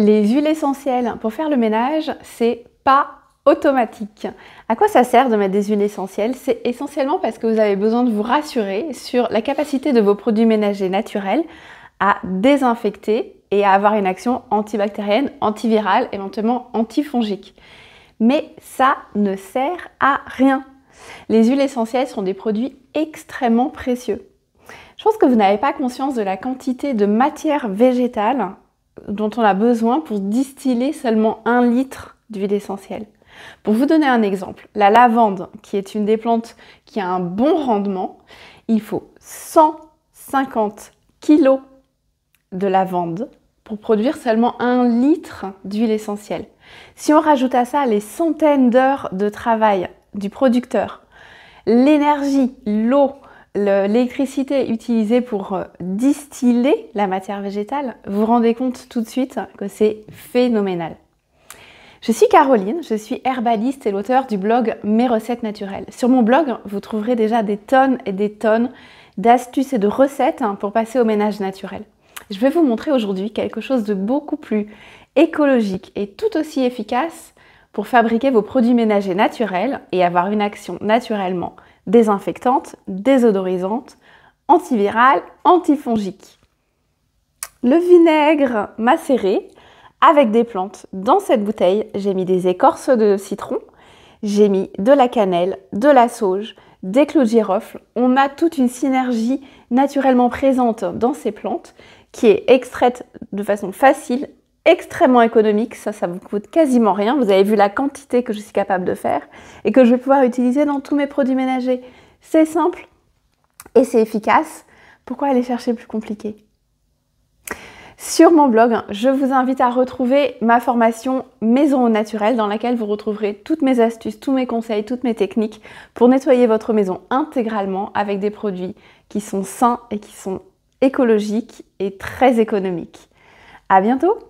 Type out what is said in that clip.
Les huiles essentielles pour faire le ménage, c'est pas automatique. À quoi ça sert de mettre des huiles essentielles? C'est essentiellement parce que vous avez besoin de vous rassurer sur la capacité de vos produits ménagers naturels à désinfecter et à avoir une action antibactérienne, antivirale, éventuellement antifongique. Mais ça ne sert à rien. Les huiles essentielles sont des produits extrêmement précieux. Je pense que vous n'avez pas conscience de la quantité de matière végétale dont on a besoin pour distiller seulement 1 litre d'huile essentielle. Pour vous donner un exemple, la lavande, qui est une des plantes qui a un bon rendement, il faut 150 kg de lavande pour produire seulement 1 litre d'huile essentielle. Si on rajoute à ça les centaines d'heures de travail du producteur, l'énergie, l'eau, l'électricité utilisée pour distiller la matière végétale, vous vous rendez compte tout de suite que c'est phénoménal. Je suis Caroline, je suis herbaliste et l'auteure du blog Mes Recettes Naturelles. Sur mon blog, vous trouverez déjà des tonnes et des tonnes d'astuces et de recettes pour passer au ménage naturel. Je vais vous montrer aujourd'hui quelque chose de beaucoup plus écologique et tout aussi efficace pour fabriquer vos produits ménagers naturels et avoir une action naturellement désinfectante, désodorisante, antivirale, antifongique. Le vinaigre macéré avec des plantes. Dans cette bouteille, j'ai mis des écorces de citron, j'ai mis de la cannelle, de la sauge, des clous de girofle. On a toute une synergie naturellement présente dans ces plantes qui est extraite de façon facile, extrêmement économique, ça vous coûte quasiment rien. Vous avez vu la quantité que je suis capable de faire et que je vais pouvoir utiliser dans tous mes produits ménagers. C'est simple et c'est efficace. Pourquoi aller chercher plus compliqué? Sur mon blog, je vous invite à retrouver ma formation Maison naturelle dans laquelle vous retrouverez toutes mes astuces, tous mes conseils, toutes mes techniques pour nettoyer votre maison intégralement avec des produits qui sont sains et qui sont écologiques et très économiques. À bientôt!